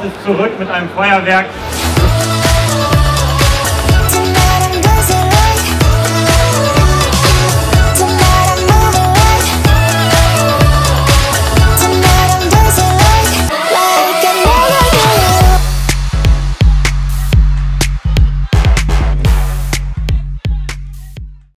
meistens zurück mit einem Feuerwerk.